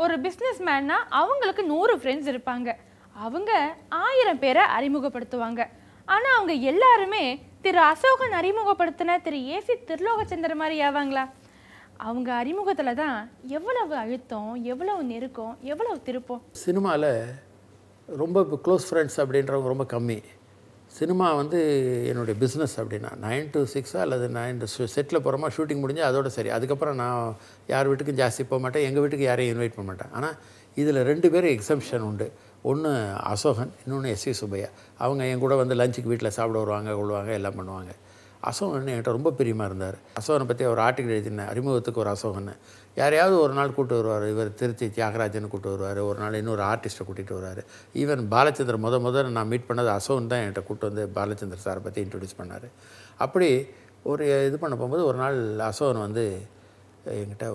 ஒரு பிஸ்னஸ்மேன்னா அவங்களுக்கு 100 ஃப்ரெண்ட்ஸ் இருப்பாங்க. அவங்க 1000 பேரை அறிமுகப்படுத்துவாங்க. ஆனால் அவங்க எல்லாருமே திரு அசோகன் அறிமுகப்படுத்தின திரு ஏசி திருலோகச்சந்திர மாதிரி ஆவாங்களா? அவங்க அறிமுகத்தில் தான் எவ்வளவு அழுத்தம், எவ்வளவு நெருக்கம், எவ்வளவு திருப்பம். சினிமாவில் ரொம்ப க்ளோஸ் ஃப்ரெண்ட்ஸ் அப்படின்றவங்க ரொம்ப கம்மி. சினிமா வந்து என்னுடைய பிஸ்னஸ் அப்படின்னா 9 to 6 அல்லது 9 செட்டில் போகிறோமா, ஷூட்டிங் முடிஞ்சு அதோட சரி. அதுக்கப்புறம் நான் யார் வீட்டுக்கும் ஜாஸ்தி போக மாட்டேன், எங்கள் வீட்டுக்கு யாரையும் இன்வைட் பண்ண மாட்டேன். ஆனால் இதில் 2 பேரும் எக்ஸம்ஷன் உண்டு. ஒன்று அசோகன், இன்னொன்று எஸ்வி சுப்பையா. அவங்க என் கூட வந்து லஞ்சுக்கு வீட்டில் சாப்பிட வருவாங்க, கொள்வாங்க, எல்லாம் பண்ணுவாங்க. அசோகன் என்கிட்ட ரொம்ப பிரியமாக இருந்தார். அசோகனை பற்றி ஒரு ஆர்டிக்கல் எழுதினேன், அறிமுகத்துக்கு ஒரு அசோகன்னு. யாரையாவது ஒரு நாள் கூப்பிட்டு வருவார். இவர் திருச்சி தியாகராஜன் கூப்பிட்டு வருவார், ஒரு நாள் இன்னொரு ஆர்டிஸ்ட்டை கூட்டிகிட்டு வருவார். ஈவன் பாலச்சந்தர் முதல்ல நான் மீட் பண்ணது அசோகன் தான். என்கிட்ட கூப்பிட்டு வந்து பாலச்சந்தர் சாரை பற்றி இன்ட்ரடியூஸ் பண்ணார். அப்படி ஒரு இது பண்ண போகும்போது ஒரு நாள் அசோகன் வந்து என்கிட்ட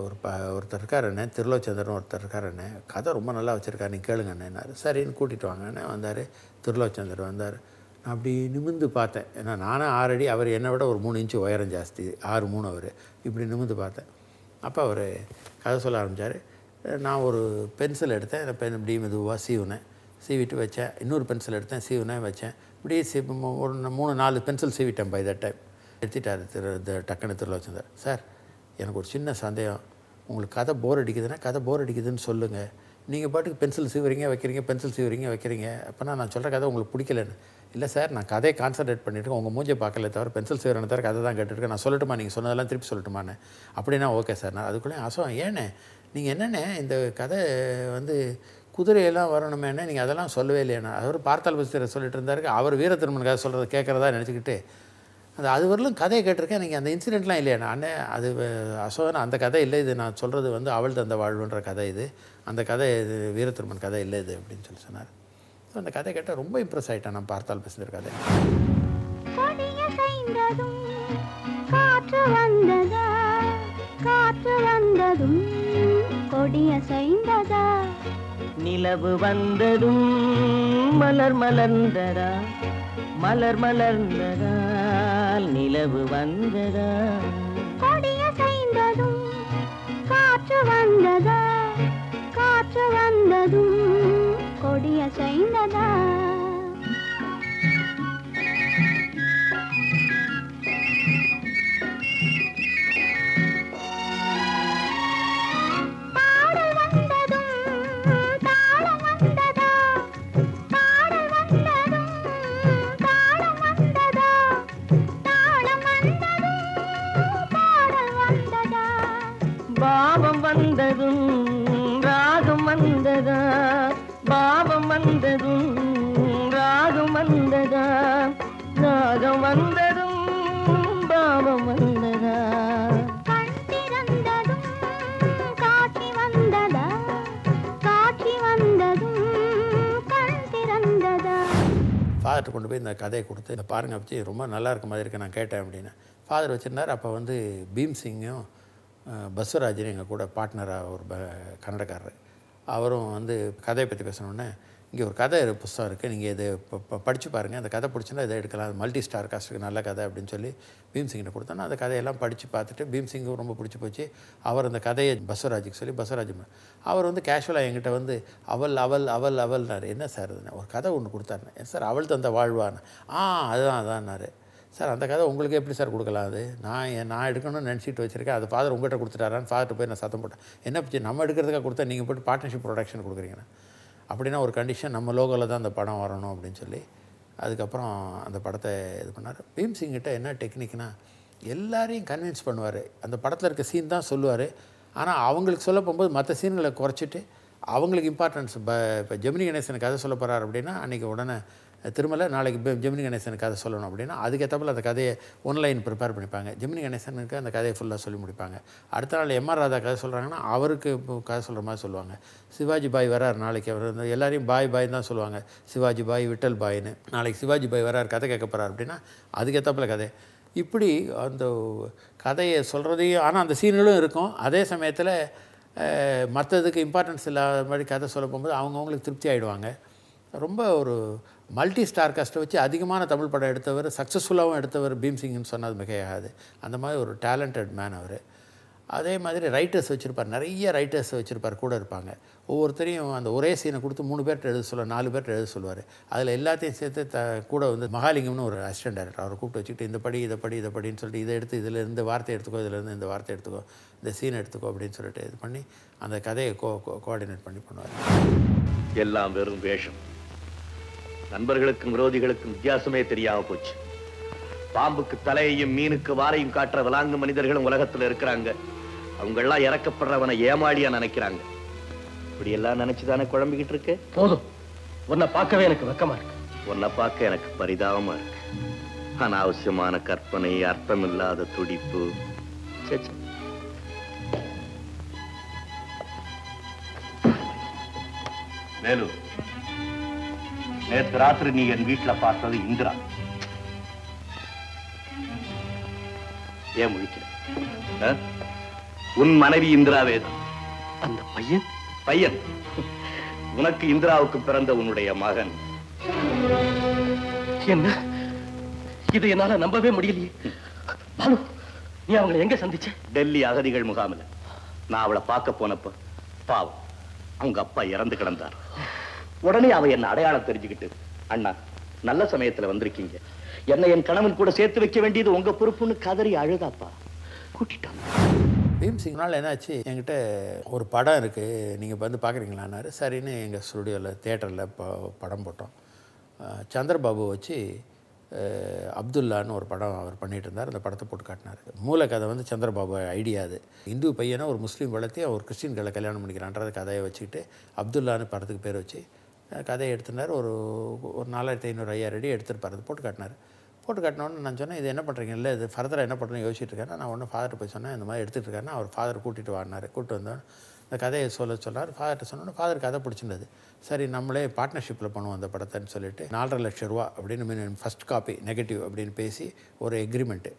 ஒருத்தர் இருக்காருண்ணே, திருலோகச்சந்திரன் ஒருத்தர் இருக்காருண்ணே, கதை ரொம்ப நல்லா வச்சுருக்காரு, நீ கேளுங்கண்ணேன்னாரு. சரின்னு கூட்டிகிட்டு வாங்கண்ணே வந்தார். திருலோகச்சந்திரன் வந்தார். நான் அப்படி நிமிந்து பார்த்தேன். ஏன்னா நானும் 6 அடி, அவர் என்னை விட ஒரு 3 இன்ச்சு உயரம் ஜாஸ்தி, 6'3" அவர். இப்படி நிமிந்து பார்த்தேன். அப்போ அவர் கதை சொல்ல ஆரம்பித்தார். நான் ஒரு பென்சில் எடுத்தேன், நான் இப்படி மெதுவாக சீவினேன், சீவிட்டு வச்சேன். இன்னொரு பென்சில் எடுத்தேன், சீவினேன் வச்சேன். இப்படியே ஒரு 3-4 பென்சில் சீவிட்டேன். பை தட் டைம் எடுத்துட்டார் டக்குன்னு திருலோகச்சந்திரன். சார், எனக்கு ஒரு சின்ன சந்தேகம், உங்களுக்கு கதை போர் அடிக்குதுன்னா கதை போர் அடிக்குதுன்னு சொல்லுங்கள். நீங்கள் பாட்டுக்கு பென்சில் சீவுறீங்க வைக்கிறீங்க, பென்சில் சீவுறீங்க வைக்கிறீங்க. அப்போனா நான் சொல்கிற கதை உங்களுக்கு பிடிக்கலன்னு. இல்லை சார், நான் கதையை கான்சன்ட்ரேட் பண்ணிவிட்டு உங்கள் மூஞ்சை பார்க்கல தவிர பென்சில் சீவுறேன்னு தவிர கதை தான் கேட்டுருக்கேன். நான் சொல்லட்டுமா, நீங்கள் சொன்னதெல்லாம் திருப்பி சொல்லட்டுமாண்ணே? அப்படின்னா ஓகே சார். நான் அதுக்குள்ளே அசோகம், ஏண்ணே நீங்கள் என்னென்ன இந்த கதை வந்து குதிரையெல்லாம் வரணுமேண்ணே, நீங்கள் அதெல்லாம் சொல்லவே இல்லையாண்ணா? அவர் பார்த்தால் பஸ்திர சொல்லிட்டு இருந்தாருக்கு. அவர் வீரத்திருமன் கதை சொல்கிறது கேட்குறதா நினச்சிக்கிட்டு அந்த அது வரலும் கதையை கேட்டிருக்கேன். நீங்கள் அந்த இன்சிடெண்ட்லாம் இல்லையா? அண்ணே அது அசோகன் அந்த கதை இல்லை, இது நான் சொல்கிறது வந்து அவள் தந்த வாழ்வுன்ற கதை இது, அந்த கதை இது வீரத்திருமன் கதை இல்லை இது அப்படின்னு சொல்லி சொன்னார். ஸோ அந்த கதை கேட்டால் ரொம்ப இம்ப்ரெஸ் ஆகிட்டேன் நான். பார்த்தால் பேசுகிற கதை நிலவு வந்ததும் மலர் மலர்ந்ததா, மலர் மலர்ந்ததால் நிலவு வந்ததா, கொடிய சைந்ததும் காற்று வந்ததா, காற்று வந்ததும் கொடிய சைந்ததா. ஃபாதர்கிட்ட கொண்டு போய் இந்த கதையை கொடுத்து, இந்த பாருங்க வச்சு ரொம்ப நல்லா இருக்க மாதிரி இருக்கு, நான் கேட்டேன் அப்படின்னு ஃபாதர் வச்சுருந்தார். அப்போ வந்து பீம்சிங்கும் பஸ்வராஜனும் எங்கள் கூட பார்ட்னராக ஒரு கன்னடக்காரர், அவரும் வந்து கதையை பற்றி பேசணுன்னே, இங்கே ஒரு கதை புஸ்தகம் இருக்குது, நீங்கள் இதை படித்து பாருங்கள், அந்த கதை பிடிச்சினா இதை எடுக்கலாம், அது மல்டி ஸ்டார் காஸ்ட்டுக்கு நல்ல கதை அப்படின்னு சொல்லி பீம்சிங்கிட்ட கொடுத்தோன்னா அந்த கதையெல்லாம் படித்து பார்த்துட்டு பீம்சிங்கும் ரொம்ப பிடிச்சி போச்சு. அவர் அந்த கதையை பஸ்வராஜுக்கு சொல்லி, பஸ்வராஜ் அவர் வந்து கேஷுவலாக என்கிட்ட வந்து அவள் அவள் அவள் அவள்னார். என்ன சார் அதுன்னு ஒரு கதை ஒன்று கொடுத்தாருண்ணே. ஏன் சார் அவள் தந்த வாழ்வான்னு? அதுதான் அதான்னாரு. சார் அந்த கதை உங்களுக்கு எப்படி சார் கொடுக்கலாம்? அது நான் எடுக்கணும்னு நினச்சிட்டு வச்சுருக்கேன், அது ஃபாதர் உங்கள்கிட்ட கொடுத்துட்டாரான்னு ஃபாதர்கிட்ட போய் நான் சத்தம் போட்டேன். என்ன பிடிச்சி நம்ம எடுக்கிறதுக்காக கொடுத்தா நீங்கள் போய்ட்டு பார்ட்னர்ஷிப் ப்ரொடக்ஷன் கொடுக்குறீங்கண்ணா? அப்படின்னா ஒரு கண்டிஷன், நம்ம லோகோவில் தான் அந்த படம் வரணும் அப்படின்னு சொல்லி அதுக்கப்புறம் அந்த படத்தை இது பண்ணார். பீம்சிங்கிட்ட என்ன டெக்னிக்னால் எல்லாரையும் கன்வின்ஸ் பண்ணுவார். அந்த படத்தில் இருக்க சீன் தான் சொல்லுவார். ஆனால் அவங்களுக்கு சொல்ல போகும்போது மற்ற சீன்களை குறைச்சிட்டு அவங்களுக்கு இம்பார்ட்டன்ஸ். இப்போ ஜெமினி கணேசன் கதை சொல்ல போகிறார் அப்படின்னா அன்றைக்கி உடனே திருமலை, நாளைக்கு ஜெமினி கணேசன் கதை சொல்லணும் அப்படின்னா அதுக்கேற்றப்பல அந்த கதையை ஒன்லைன் ப்ரிப்பேர் பண்ணிப்பாங்க. ஜெமினி கணேசனுக்கு அந்த கதையை ஃபுல்லாக சொல்லி முடிப்பாங்க. அடுத்த நாள் எம்ஆர் ராதா கதை சொல்கிறாங்கன்னா அவருக்கு கதை சொல்கிற மாதிரி சொல்லுவாங்க. சிவாஜி பாய் வரார் நாளைக்கு, அவர் எல்லாரையும் பாய் பாய் தான் சொல்லுவாங்க, சிவாஜி பாய், விட்டல் பாய்னு. நாளைக்கு சிவாஜி பாய் வரார் கதை கேட்க போகிறார் அப்படின்னா அதுக்கேற்றப்பல கதை. இப்படி அந்த கதையை சொல்கிறதையும், ஆனால் அந்த சீன்களும் இருக்கும். அதே சமயத்தில் மற்றதுக்கு இம்பார்ட்டன்ஸ் இல்லாத மாதிரி கதை சொல்ல போகும்போது அவங்கவுங்களுக்கு திருப்தி ஆகிடுவாங்க. ரொம்ப ஒரு மல்டி ஸ்டார் காஸ்ட்டை வச்சு அதிகமான தமிழ் படம் எடுத்தவர், சக்ஸஸ்ஃபுல்லாகவும் எடுத்தவர் பீம்சிங்னு சொன்னால் அது மிகையாகாது. அந்த மாதிரி ஒரு டேலண்டட் மேன் அவர். அதே மாதிரி ரைட்டர்ஸ் வச்சுருப்பார், நிறைய ரைட்டர்ஸ் வச்சுருப்பார், கூட இருப்பாங்க. ஒவ்வொருத்தரையும் அந்த ஒரே சீனை கொடுத்து 3 பேர்கிட்ட எழுத சொல்லுவார், 4 பேர்கிட்ட எழுத சொல்லுவார். அதில் எல்லாத்தையும் சேர்த்து கூட வந்து மகாலிங்கம்னு ஒரு அசிஸ்டன்ட் டைரக்டர் அவரை கூப்பிட்டு வச்சுக்கிட்டு இதை படின்னு சொல்லிட்டு இதை எடுத்து இதிலேருந்து வார்த்தை எடுத்துக்கோ, இதிலேருந்து இந்த வார்த்தை எடுத்துக்கோ, இந்த சீன் எடுத்துக்கோ அப்படின்னு சொல்லிட்டு இது பண்ணி அந்த கதையை கோஆர்டினேட் பண்ணி பண்ணுவார். எல்லாம் வெறும் வேஷம். நண்பர்களுக்கும் விரோதிகளுக்கும் வித்தியாசமே தெரியாமல் போச்சு. பாம்புக்கு தலையையும் மீனுக்கு வாரையும் காட்டுற விலாங்கு மனிதர்களும் உலகத்தில் இருக்கிறாங்க. அவங்கெல்லாம் இறக்கப்படுறவனை ஏமாளியா நினைக்கிறாங்க. இப்படி எல்லாம் நினைச்சுதானே குழம்பிக்கிட்டு இருக்கு. போதும், உன்னை பார்க்கவே எனக்கு வெக்கமா இருக்கு, உன்னை பார்க்க எனக்கு பரிதாபமா இருக்கு. அனாவசியமான கற்பனை, அர்த்தம் இல்லாத துடிப்பு. மேலும் நேற்று ராத்திரி நீ என் வீட்டுல பார்த்தது இந்திரா. ஏன் முழிக்கிற? உன் மனைவி இந்திராவேதான். அந்த பையன் உனக்கு இந்திராவுக்கு பிறந்த உன்னுடைய மகன். என்ன இது, என்னால நம்பவே முடியலையே. நீ அவங்களை எங்க சந்திச்ச? டெல்லி அகதிகள் முகாமில் நான் அவளை பார்க்க போனப்ப பாவம் அவங்க அப்பா இறந்து கிடந்தார். உடனே அவ என்ன அடையாளம் தெரிஞ்சுக்கிட்டு, அண்ணா நல்ல சமயத்துல வந்திருக்கீங்க, என்ன என் கணவன் கூட சேர்த்து வைக்க வேண்டியது உங்க பொறுப்புன்னு கதறி அழுதாப்பா கூட்டிட்டாங்க. பீம்சிங்னால் என்னாச்சு, என்கிட்ட ஒரு படம் இருக்கு, நீங்க வந்து பாக்குறீங்களான்னாரு. சரின்னு எங்க ஸ்டுடியோல தியேட்டர்ல படம் போட்டோம். சந்திரபாபு வச்சு அப்துல்லான்னு ஒரு படம் அவர் பண்ணிட்டு இருந்தார். அந்த படத்தை போட்டு காட்டினார். மூல கதை வந்து சந்திரபாபு ஐடியா. அது இந்து பையனை ஒரு முஸ்லீம் வளர்த்தி அவர் கிறிஸ்டின்களை கல்யாணம் பண்ணிக்கிறான்றது கதையை வச்சுக்கிட்டு அப்துல்லான்னு படத்துக்கு பேர் வச்சு கதையை எடுத்துனார். ஒரு 4500 எடுத்துருப்பார். அது போட்டு காட்டினோன்னு நான் சொன்னேன், இது என்ன பண்ணுறீங்க, இல்லை இது ஃபர்தராக என்ன பண்ணுறேன்னு யோசிச்சுட்டு இருக்கேன். நான் ஒன்று ஃபாதர் போய் சொன்னேன், இந்த மாதிரி எடுத்துகிட்டு இருக்கேன்னா அவர் ஃபாதர் கூட்டிகிட்டு வாடினார். கூப்பிட்டு வந்தோன்னு இந்த கதையை சொன்னார். ஃபாதர்கிட்ட சொன்னோன்னே ஃபாதர் கதை பிடிச்சிருந்தது. சரி நம்மளே பார்ட்னர்ஷிப்பில் பண்ணுவோம் அந்த படத்தைன்னு சொல்லிட்டு 4,50,000 ரூபா அப்படின்னு மீன் ஃபஸ்ட் காப்பி நெகட்டிவ் அப்படின்னு பேசி ஒரு எக்ரிமெண்ட்டு.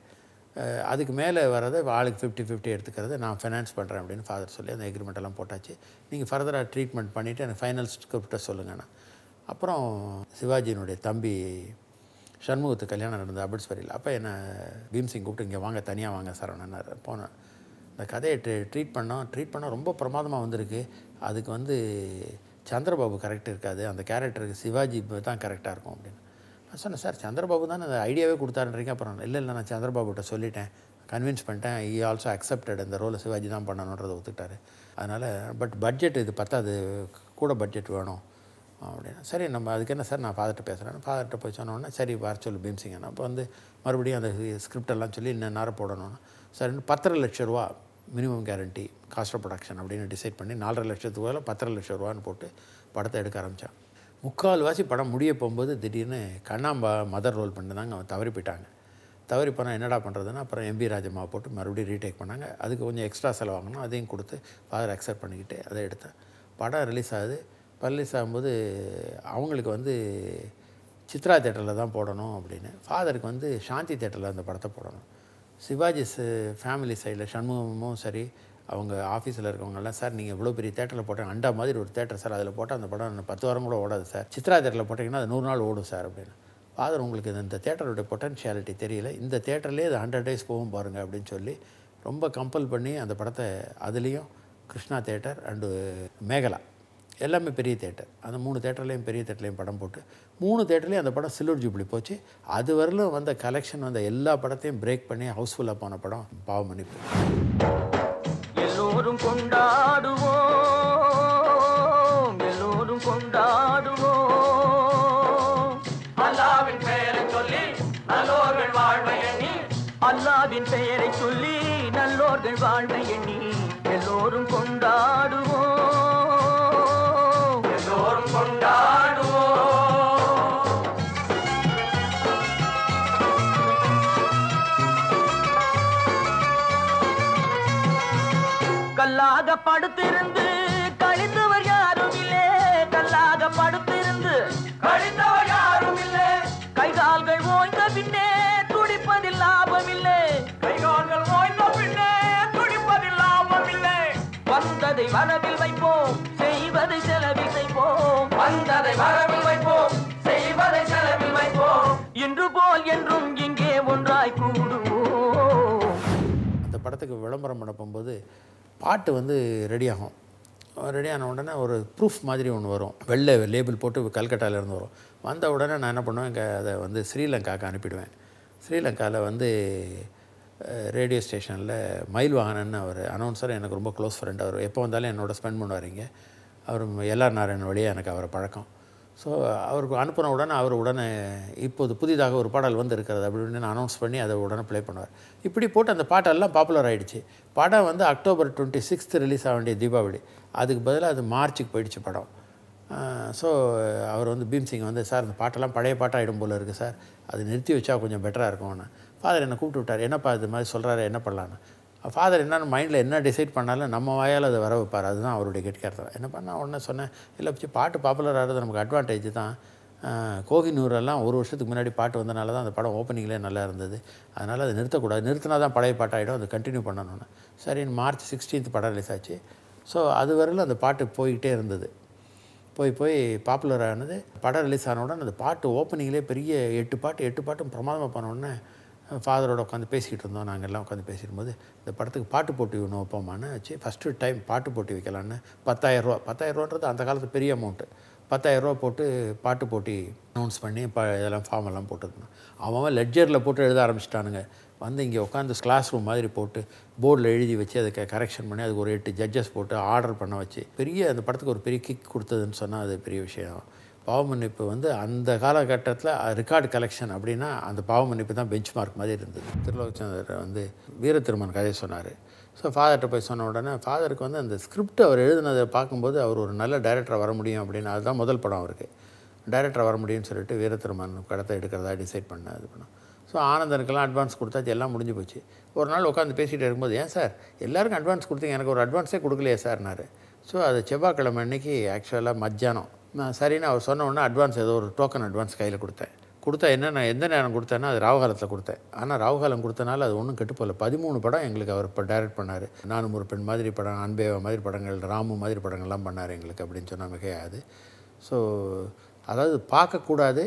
அதுக்கு மேலே வர்றது ஆளுக்கு 50-50 எடுத்துக்கிறது, நான் ஃபைனான்ஸ் பண்ணுறேன் அப்படின்னு ஃபாதர் சொல்லி அந்த எக்ரிமெண்ட்டெல்லாம் போட்டாச்சு. நீங்கள் ஃபர்தராக ட்ரீட்மெண்ட் பண்ணிவிட்டு எனக்கு ஃபைனல் ஸ்கிரிப்டை சொல்லுங்கண்ணா. அப்புறம் சிவாஜியினுடைய தம்பி சண்முகத்து கல்யாணம் நடந்த அபட்ஸ்வரியில். அப்போ என்னை பீம்சிங் கூப்பிட்டு, இங்கே வாங்க, தனியாக வாங்க சரவணன்னார். போனேன். இந்த கதையை ட்ரீட் பண்ணால் ரொம்ப பிரமாதமாக வந்திருக்கு. அதுக்கு வந்து சந்திரபாபு கரெக்ட் இருக்காது, அந்த கேரக்டருக்கு சிவாஜி தான் கரெக்டாக இருக்கும் அப்படின்னு நான் சொன்னேன். சார் சந்திரபாபு தான் அந்த ஐடியாவே கொடுத்தாருன்றீங்க. அப்புறம் இல்லை நான் சந்திரபாபுகிட்ட சொல்லிட்டேன், கன்வின்ஸ் பண்ணிட்டேன். ஈ ஆல்சோ அக்செப்டட், இந்த ரோலை சிவாஜி தான் பண்ணணுன்றதை ஒத்துக்கிட்டாரு. அதனால் பட்ஜெட் இது பத்தாது, கூட பட்ஜெட் வேணும் அப்படின்னா. சரி நம்ம அதுக்கு என்ன சார், நான் ஃபாதர்கிட்ட பேசுகிறேன். ஃபாதர்கிட்ட போய் சொன்னோன்னா சரி வர சொல்லு பீம்சிங்கண்ணா. அப்போ வந்து மறுபடியும் அந்த ஸ்கிரிப்டெல்லாம் சொல்லி இன்னும் நேரம் போடணும்னா சார் 10,00,000 ரூபா minimum guarantee cost of production அப்படின்னு டிசைட் பண்ணி 4,50,000க்கு மேலே 10,00,000 ரூபான்னு போட்டு படத்தை எடுக்க ஆரம்பித்தான். முக்கால்வாசி படம் முடிய போகும்போது திடீர்னு கண்ணாம்பா மதர் ரோல் பண்ணிருந்தாங்க. அவன் தவறி போனால் என்னடா பண்ணுறதுன்னா அப்புறம் எம்பி ராஜம்மா போட்டு மறுபடியும் ரீடேக் பண்ணாங்க. அதுக்கு கொஞ்சம் எக்ஸ்ட்ரா செலவாகணும், அதையும் கொடுத்து ஃபாதர் அக்செப்ட் பண்ணிக்கிட்டு அதை எடுத்தேன். படம் ரிலீஸ் ஆகும்போது அவங்களுக்கு வந்து சித்ரா தேட்டரில் தான் போடணும் அப்படின்னு, ஃபாதருக்கு வந்து சாந்தி தேட்டரில் அந்த படத்தை போடணும். சிவாஜி ஃபேமிலி சைடில் சண்முகமும் சரி அவங்க ஆஃபீஸில் இருக்கவங்கலாம், சார் நீங்கள் இவ்வளோ பெரிய தேட்டரில் போட்டேன், அண்டா மாதிரி ஒரு தேட்டர் சார், அதில் போட்டால் அந்த படம் 10 வாரம் கூட ஓடாது சார். சித்ரா தேட்டரில் போட்டிங்கன்னா அது 100 நாள் ஓடும் சார் அப்படின்னு. ஃபாதர் உங்களுக்கு இந்த தேட்டரோட பொட்டன்ஷியாலிட்டி தெரியல, இந்த தேட்டர்லேயே அது 100 days போகும் பாருங்கள் அப்படின்னு சொல்லி ரொம்ப கம்பல் பண்ணி அந்த படத்தை, அதுலேயும் கிருஷ்ணா தேட்டர் அண்டு மேகலா எல்லாமே பெரிய தேட்டர், அந்த 3 தேட்டர்லேயும் பெரிய தேட்டர்லேயும் படம் போட்டு 3 தேட்டர்லேயும் அந்த படம் சில்வர் ஜூப்ளி போச்சு. அது வரலும் வந்த கலெக்ஷன் வந்த எல்லா படத்தையும் பிரேக் பண்ணி ஹவுஸ்ஃபுல்லாக போன படம் பாவமணிப்பு. எல்லோரும் கொண்டாடுவோம் அல்லாவின் பெயரை சொல்லி நல்லோர்கள் வாழ்வை எண்ணி எல்லோரும் கொண்டாடுவோம். கல்லாக படுத்திருந்து கழிந்தவர் யாரும் இல்லை. கைகால்கள் ஓய்ந்த பின்னே துடிப்பதில் லாபம் இல்லை. வந்ததை வரவில் வைப்போம், செய்வதை செலவில் வைப்போம். இன்று போல் என்றும் இங்கே ஒன்றாய் கூடுவோம். படத்துக்கு விளம்பரம் பண்ண போகும்போது பாட்டு வந்து ரெடியாகும். ரெடியான உடனே ஒரு ப்ரூஃப் மாதிரி ஒன்று வரும், வெள்ளை லேபிள் போட்டு கல்கட்டாவிலேருந்து வரும். வந்த உடனே நான் என்ன பண்ணுவேன், அதை வந்து ஸ்ரீலங்காவுக்கு அனுப்பிடுவேன். ஸ்ரீலங்காவில் வந்து ரேடியோ ஸ்டேஷனில் மயில் வாகனன்னு அவர் அனௌன்ஸர், எனக்கு ரொம்ப க்ளோஸ் ஃப்ரெண்ட். அவர் எப்போ வந்தாலும் என்னோட ஸ்பெண்ட் பண்ணுவாரிங்க. அவர் எல்ஆர் நாராயணன் வழியாக எனக்கு அவரை பழக்கம். ஸோ அவருக்கு அனுப்பின உடனே அவர் உடனே இப்போது புதிதாக ஒரு பாடல் வந்து இருக்கிறது அப்படின்னு நான் அனௌன்ஸ் பண்ணி அதை உடனே ப்ளே பண்ணுவார். இப்படி போட்டு அந்த பாட்டெல்லாம் பாப்புலர் ஆகிடுச்சு. படம் வந்து அக்டோபர் 26 ரிலீஸ் ஆக வேண்டிய தீபாவளி, அதுக்கு பதிலாக அது மார்ச்சுக்கு போயிடுச்சு படம். ஸோ அவர் வந்து பீம்சிங் வந்து, சார் இந்த பாட்டெல்லாம் பழைய பாட்டாகிடும் போல் இருக்குது சார், அது நிறுத்தி வச்சா கொஞ்சம் பெட்டராக இருக்கும்னு ஃபாதர் என்னை கூப்பிட்டு விட்டார். என்னப்பா இது மாதிரி சொல்கிறாரு, என்ன பண்ணலான்னு ஃபாதர் என்னென்னு மைண்டில் என்ன டிசைட் பண்ணாலும் நம்ம வாயால் அதை வர வைப்பார். அதுதான் அவருடைய கெட்டிக்காரத்தனம். என்ன பண்ண உடனே சொன்னேன், இல்லை பிச்சு பாட்டு பாப்புலர் ஆகிறது நமக்கு அட்வான்டேஜ் தான். கோகினூரெல்லாம் ஒரு வருஷத்துக்கு முன்னாடி பாட்டு வந்தனால தான் அந்த படம் ஓப்பனிங்லேயே நல்லா இருந்தது. அதனால் அதை நிறுத்தக்கூடாது, நிறுத்தினா தான் பழைய பாட்டாகிடும், அதை கண்டினியூ பண்ணணும்னு. சரி, மார்ச் 16 படம் ரிலீஸ் ஆச்சு. ஸோ அது வரையிலும் அந்த பாட்டு போய்கிட்டே இருந்தது. போய் போய் பாப்புலர் ஆனது. படம் ரிலீஸ் ஆன உடனே அந்த பாட்டு ஓப்பனிங்லேயே பெரிய 8 பாட்டும் பிரமாதமாக பண்ணோடனே ஃபாதரோட உட்காந்து பேசிக்கிட்டு இருந்தோம். நாங்கள் எல்லாம் உட்காந்து பேசிடும்போது இந்த படத்துக்கு பாட்டு போட்டி ஒன்று வைப்போமான்னு வச்சு ஃபஸ்ட்டு டைம் பாட்டு போட்டி வைக்கலான்னு 10,000 ரூபா, 10,000 ரூபான்றது அந்த காலத்து பெரிய அமௌண்ட்டு, 10,000 ரூபா போட்டு பாட்டு போட்டி அனௌன்ஸ் பண்ணி இதெல்லாம் ஃபார்ம் எல்லாம் போட்டுருந்தோம். அவன் லெட்ஜரில் போட்டு எழுத ஆரம்பிச்சிட்டானுங்க. வந்து இங்கே உட்காந்து கிளாஸ் ரூம் மாதிரி போட்டு போர்டில் எழுதி வச்சு அதுக்கு கரெக்ஷன் பண்ணி அதுக்கு ஒரு 8 ஜட்ஜஸ் போட்டு ஆர்டர் பண்ண வச்சு பெரிய அந்த படத்துக்கு ஒரு பெரிய கிக் கொடுத்ததுன்னு சொன்னால் அது பெரிய விஷயம். பாவமன்னிப்பு வந்து அந்த காலகட்டத்தில் ரெக்கார்டு கலெக்ஷன் அப்படின்னா அந்த பாவமன்னிப்பு தான் பெஞ்ச் மார்க் மாதிரி இருந்தது. திருலோகச்சந்திரர் வந்து வீரத்திருமன் கதையை சொன்னார். ஸோ ஃபாதர்கிட்ட போய் சொன்ன உடனே ஃபாதருக்கு வந்து அந்த ஸ்கிரிப்ட் அவர் எழுதினதை பார்க்கும்போது அவர் ஒரு நல்ல டைரக்டராக வர முடியும் அப்படின்னு, அதுதான் முதல் படம் அவருக்கு டைரக்டராக வர முடியும்னு சொல்லிட்டு வீரத்திருமன் படத்தை எடுக்கிறதா டிசைட் பண்ண இது பண்ணோம். ஸோ ஆனந்தனுக்கெல்லாம் அட்வான்ஸ் கொடுத்தாச்சு, எல்லாம் முடிஞ்சு போச்சு. ஒரு நாள் உட்காந்து பேசிகிட்டு இருக்கும்போது, ஏன் சார் எல்லாருக்கும் அட்வான்ஸ் கொடுத்தீங்க, எனக்கு ஒரு அட்வான்ஸே கொடுக்கலையே சார்னாரு. ஸோ அது செவ்வாய்க்கிழமை அன்றைக்கி ஆக்சுவலாக மத்தியானம் நான் சரின்னு அவர் சொன்ன உடனே அட்வான்ஸ் ஏதோ ஒரு டோக்கன் அட்வான்ஸ் கையில் கொடுத்தேன். கொடுத்தா என்ன, நான் எந்த நேரம் கொடுத்தேன்னா அது ராவுகாலத்தில் கொடுத்தேன். ஆனால் ராவுகாலம் கொடுத்தனால அது ஒன்றும் கெட்டுப்போல. 13 படம் எங்களுக்கு அவர் இப்போ டைரக்ட் பண்ணார். நானும் ஒரு பெண் மாதிரி படம், அன்பேவா மாதிரி படங்கள், ராமு மாதிரி படங்கள்லாம் பண்ணார் எங்களுக்கு அப்படின்னு சொன்னால் மிகையாது. ஸோ அதாவது பார்க்கக்கூடாது,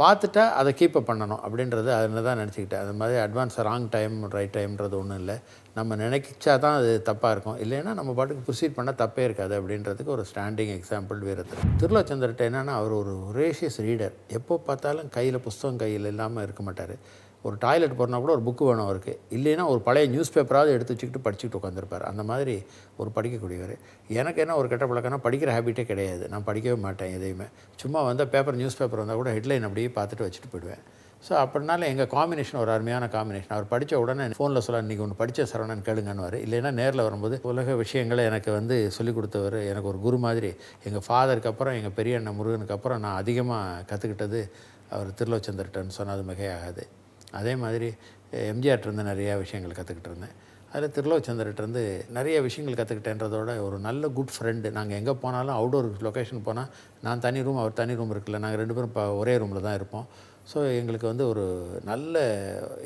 பார்த்துட்டா அதை கீப்பப் பண்ணணும் அப்படின்றது அதில் தான் நினச்சிக்கிட்டேன். அது மாதிரி அட்வான்ஸ் ராங் டைம் ரைட் டைம்ன்றது ஒன்றும் இல்லை, நம்ம நினைக்கிச்சா தான் அது தப்பாக இருக்கும், இல்லைன்னா நம்ம பாட்டுக்கு ப்ரொசீட் பண்ணால் தப்பே இருக்காது அப்படின்றதுக்கு ஒரு ஸ்டாண்டிங் எக்ஸாம்பிள் வீரத்தில். திருலோகச்சந்திரட்ட என்னென்னா அவர் ஒரு ரேஷியஸ் ரீடர். எப்போ பார்த்தாலும் கையில் புஸ்தகம் கையில் இல்லாமல் இருக்க மாட்டார். ஒரு டாய்லெட் போகிறனா கூட ஒரு புக்கு வேணும் அவருக்கு, இல்லைன்னா ஒரு பழைய நியூஸ் பேப்பராவது எடுத்து வச்சுக்கிட்டு படிச்சுக்கிட்டு உட்காந்துருப்பார். அந்த மாதிரி ஒரு படிக்கக்கூடியவர். எனக்கு என்ன ஒரு கெட்ட பழக்கம்னா படிக்கிற ஹேபிட்டே கிடையாது, நான் படிக்கவே மாட்டேன் எதையுமே. சும்மா வந்தால் பேப்பர், நியூஸ் பேப்பர் வந்தால் கூட ஹெட்லைன் அப்படியே பார்த்துட்டு வச்சுட்டு போயிடுவேன். ஸோ அப்படினால எங்கள் காம்பினேஷன் ஒரு அருமையான காம்பினேஷன். அவர் படித்த உடனே ஃபோனில் சொல்ல, இன்றைக்கி ஒன்று படித்த சரவணன் கேளுங்கன்னுவார். இல்லைன்னா நேரில் வரும்போது உலக விஷயங்களை எனக்கு வந்து சொல்லிக் கொடுத்தவர், எனக்கு ஒரு குரு மாதிரி. எங்கள் ஃபாதருக்கு அப்புறம், எங்கள் பெரிய அண்ணன் முருகனுக்கு அப்புறம் நான் அதிகமாக கற்றுக்கிட்டது அவர் திருலோகச்சந்திரட்டன்னு சொன்னது மிகையாகாது. அதே மாதிரி எம்ஜிஆர்கிட்டருந்து நிறையா விஷயங்கள் கற்றுக்கிட்டு இருந்தேன். அதில் திருலோகச்சந்திரட்டருந்து நிறைய விஷயங்கள் கற்றுக்கிட்டேன்றதோட ஒரு நல்ல குட் ஃப்ரெண்டு. நாங்கள் எங்கே போனாலும் அவுடோர் லொக்கேஷன் போனால் நான் தனி ரூம், அவர் தனி ரூம் இருக்குல்ல, நாங்கள் 2 பேரும் இப்போ ஒரே ரூமில் தான் இருப்போம். ஸோ எங்களுக்கு வந்து ஒரு நல்ல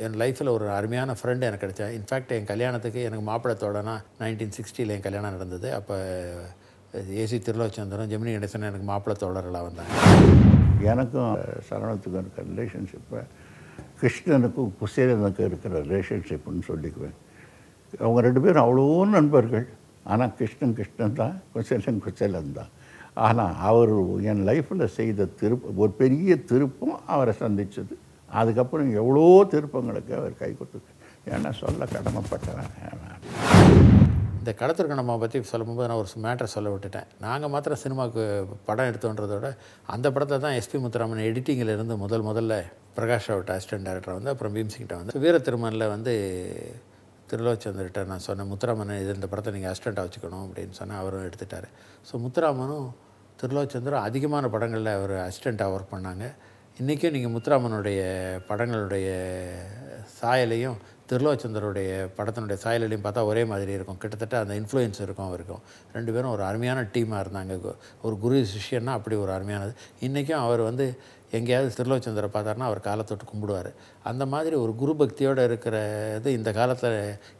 என் லைஃப்பில் ஒரு அருமையான ஃப்ரெண்டு எனக்கு கிடைச்சா. இன்ஃபேக்ட் என் கல்யாணத்துக்கு எனக்கு மாப்பிள்ளத்தோடனா 1960 என் கல்யாணம் நடந்தது. அப்போ ஏசி திருலோகச்சந்திரன், ஜெமினி கணேசன் எனக்கு மாப்பிள்ளத்தோடர்களாக வந்தாங்க. எனக்கும் சரவணத்துக்கும் இருக்க ரிலேஷன்ஷிப்பை கிருஷ்ணனுக்கும் குசேலனுக்கும் இருக்கிற ரிலேஷன்ஷிப்புன்னு சொல்லிக்குவேன். அவங்க 2 பேரும் அவ்வளோ நண்பர்கள். ஆனால் கிருஷ்ணன் தான், குசேலன் தான். ஆனால் அவர் என் லைஃப்பில் செய்த திருப்பம், ஒரு பெரிய திருப்பம் அவரை சந்தித்தது. அதுக்கப்புறம் எவ்வளோ திருப்பங்களுக்கு அவர் கை கொடுத்து ஏன்னா சொல்ல கடமைப்பட்டவன். இந்த கடத்திருக்கணம்மா பற்றி சொல்லும்போது நான் ஒரு மேட்டரை சொல்ல விட்டுட்டேன். நாங்கள் மாத்திரம் சினிமாவுக்கு படம் எடுத்தோன்றதோட அந்த படத்தை தான் எஸ்பி முத்துராமன் எடிட்டிங்கில் இருந்து முதல்ல பிரகாஷ் ராவ்ட்ட அசிஸ்டன்ட் டேரக்டராக வந்து, அப்புறம் பீம்சிங்கிட்ட வந்து வீரத்திருமனில் வந்து திருலோகச்சந்திரட்ட நான் சொன்னேன், முத்துராமன் இது இந்த படத்தை நீங்கள் அசிஸ்டண்ட்டாக வச்சுக்கணும் அப்படின்னு சொன்னால் அவரும் எடுத்துட்டார். ஸோ முத்துராமனும் திருலோகச்சந்திரன் அதிகமான படங்களில் அவர் அசிஸ்டண்ட்டாக ஒர்க் பண்ணாங்க. இன்றைக்கும் நீங்கள் முத்துராமனுடைய படங்களுடைய சாயலையும் திருலோகச்சந்திரனுடைய படத்தினுடைய சாயலையும் பார்த்தா ஒரே மாதிரி இருக்கும். கிட்டத்தட்ட அந்த இன்ஃப்ளூயன்ஸ் இருக்கும் அவருக்கும். 2 பேரும் ஒரு அருமையான டீமாக இருந்தாங்க. ஒரு குரு சிஷ்யன்னா அப்படி ஒரு அருமையானது. இன்றைக்கும் அவர் வந்து எங்கேயாவது திருலோகச்சந்திரன் பார்த்தாருன்னா அவர் காலை தொட்டு கும்பிடுவார். அந்த மாதிரி ஒரு குரு பக்தியோடு இருக்கிறது இந்த காலத்தில்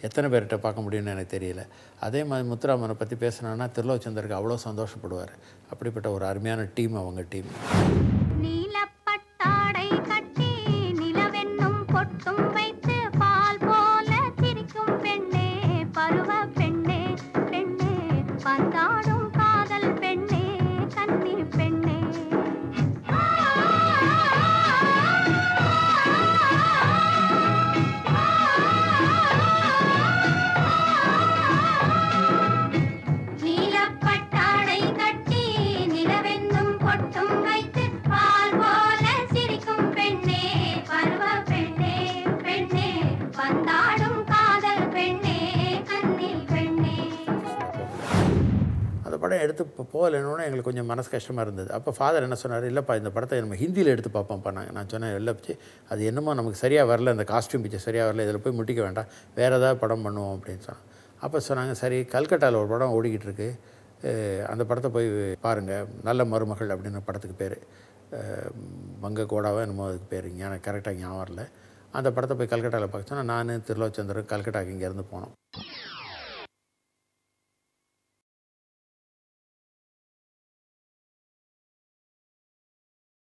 எத்தனை பேர்கிட்ட பார்க்க முடியும்னு எனக்கு தெரியல. அதே மாதிரி முத்துராமனை பற்றி பேசினோன்னா திருலோகச்சந்திரனுக்கு அவ்வளோ சந்தோஷப்படுவார். அப்படிப்பட்ட ஒரு அருமையான டீம் அவங்க டீம். நிலவென்னும் பொட்டும் வைத்து பால் போல சிரிக்கும் பெண்ணே. எடுத்து போகலைன்னொன்னே எங்களுக்கு கொஞ்சம் மனசு கஷ்டமாக இருந்தது. அப்போ ஃபாதர் என்ன சொன்னார், இல்லைப்பா இந்த படத்தை நம்ம ஹிந்தியில் எடுத்து பார்ப்போம்ப்பா. நான் சொன்னேன் இல்லை பிச்சு அது என்னமோ நமக்கு சரியாக வரல, இந்த காஸ்ட்யூம் பிக்சர் சரியாக வரல, இதில் போய் முட்டிக்க வேண்டாம், வேறு ஏதாவது படம் பண்ணுவோம் அப்படின்னு சொன்னாங்க. அப்போ சொன்னாங்க சரி கல்கட்டாவில் ஒரு படம் ஓடிக்கிட்டு இருக்கு, அந்த படத்தை போய் பாருங்கள், நல்ல மருமகள் அப்படின்னு படத்துக்கு பேர், வங்கக்கோடாவோ என்னமோ அதுக்கு பேர், எனக்கு கரெக்டாக ஞாபகம் இல்லை. அந்த படத்தை போய் கல்கட்டாவில் பார்க்க சொன்னால் நான் திருலோச்சந்திரன் கல்கட்டாவுக்கு இங்கேருந்து போனோம்.